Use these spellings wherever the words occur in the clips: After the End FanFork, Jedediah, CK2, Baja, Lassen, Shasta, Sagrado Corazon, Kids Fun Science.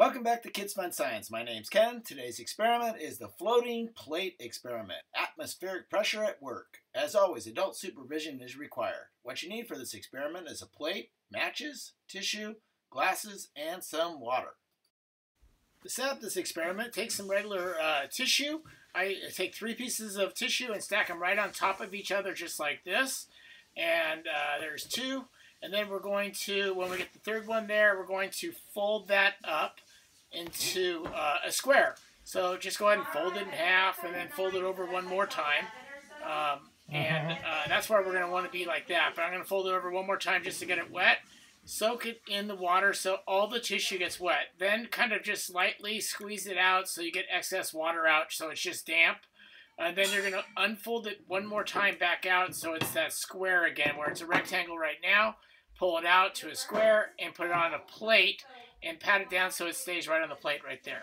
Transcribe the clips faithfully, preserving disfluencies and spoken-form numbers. Welcome back to Kids Fun Science. My name's Ken. Today's experiment is the floating plate experiment. Atmospheric pressure at work. As always, adult supervision is required. What you need for this experiment is a plate, matches, tissue, glasses, and some water. To set up this experiment, take some regular uh, tissue. I take three pieces of tissue and stack them right on top of each other just like this. And uh, there's two. And then we're going to, when we get the third one there, we're going to fold that up into uh, a square. So just go ahead and fold it in half and then fold it over one more time. Um, and uh, that's why we're going to want to be like that. But I'm going to fold it over one more time just to get it wet. Soak it in the water so all the tissue gets wet. Then kind of just lightly squeeze it out so you get excess water out so it's just damp. And then you're going to unfold it one more time back out so it's that square again where it's a rectangle right now. Pull it out to a square and put it on a plate and pat it down so it stays right on the plate right there.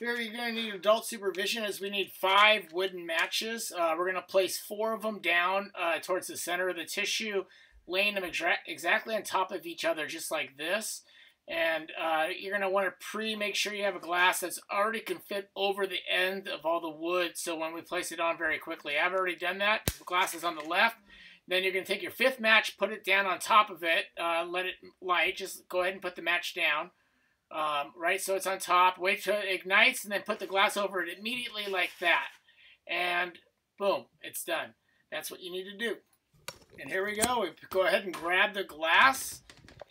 Here you're going to need adult supervision as we need five wooden matches. Uh, we're going to place four of them down uh, towards the center of the tissue, laying them exa exactly on top of each other just like this. And uh, you're going to want to pre-make sure you have a glass that's already can fit over the end of all the wood so when we place it on very quickly. I've already done that. The glass is on the left. Then you're going to take your fifth match, put it down on top of it, uh, let it light. Just go ahead and put the match down, um, right? So it's on top. Wait till it ignites, and then put the glass over it immediately like that. And boom, it's done. That's what you need to do. And here we go. We go ahead and grab the glass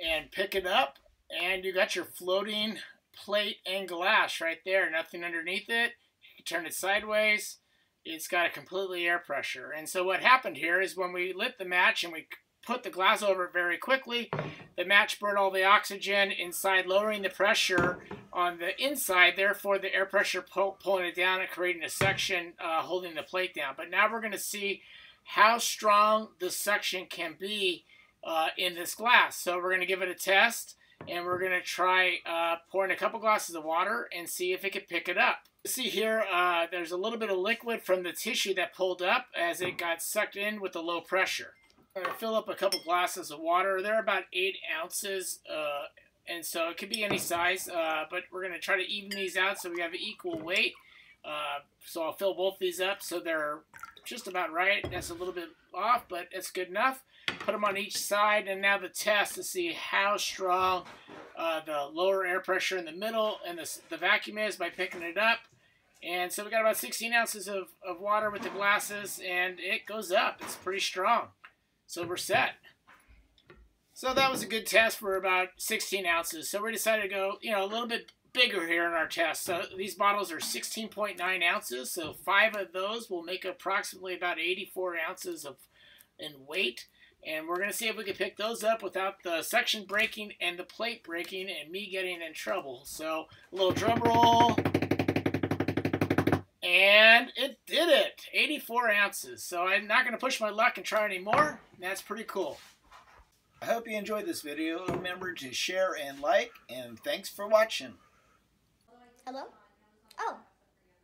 and pick it up. And you got your floating plate and glass right there. Nothing underneath it. You can turn it sideways. It's got a completely air pressure. And so what happened here is when we lit the match and we put the glass over it very quickly, the match burned all the oxygen inside, lowering the pressure on the inside, therefore the air pressure pull, pulling it down and creating a section uh, holding the plate down. But now we're going to see how strong this section can be uh, in this glass. So we're going to give it a test, and we're going to try uh, pouring a couple glasses of water and see if it can pick it up. See here, uh, there's a little bit of liquid from the tissue that pulled up as it got sucked in with the low pressure. I'm going to fill up a couple glasses of water. They're about eight ounces, uh, and so it could be any size, uh, but we're going to try to even these out so we have an equal weight. Uh, so I'll fill both these up so they're just about right. That's a little bit off, but it's good enough. Put them on each side, and now the test to see how strong uh, the lower air pressure in the middle and the, the vacuum is by picking it up. And so we got about sixteen ounces of, of water with the glasses, and it goes up. It's pretty strong. So we're set. So that was a good test for about sixteen ounces. So we decided to go, you know, a little bit bigger here in our test. So these bottles are sixteen point nine ounces. So five of those will make approximately about eighty-four ounces of in weight. And we're going to see if we can pick those up without the section breaking and the plate breaking and me getting in trouble. So a little drum roll. And it did it. eighty-four ounces. So I'm not going to push my luck and try anymore. That's pretty cool. I hope you enjoyed this video. Remember to share and like. And thanks for watching. Hello? Oh,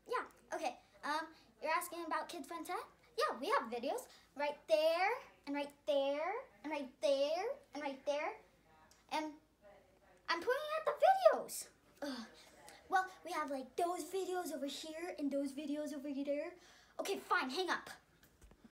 yeah. Okay. Um, you're asking about Kids Fun Science? Yeah, we have videos right there. And right there, and right there, and right there. And I'm pointing at the videos. Ugh. Well, we have like those videos over here and those videos over here. Okay, fine, hang up.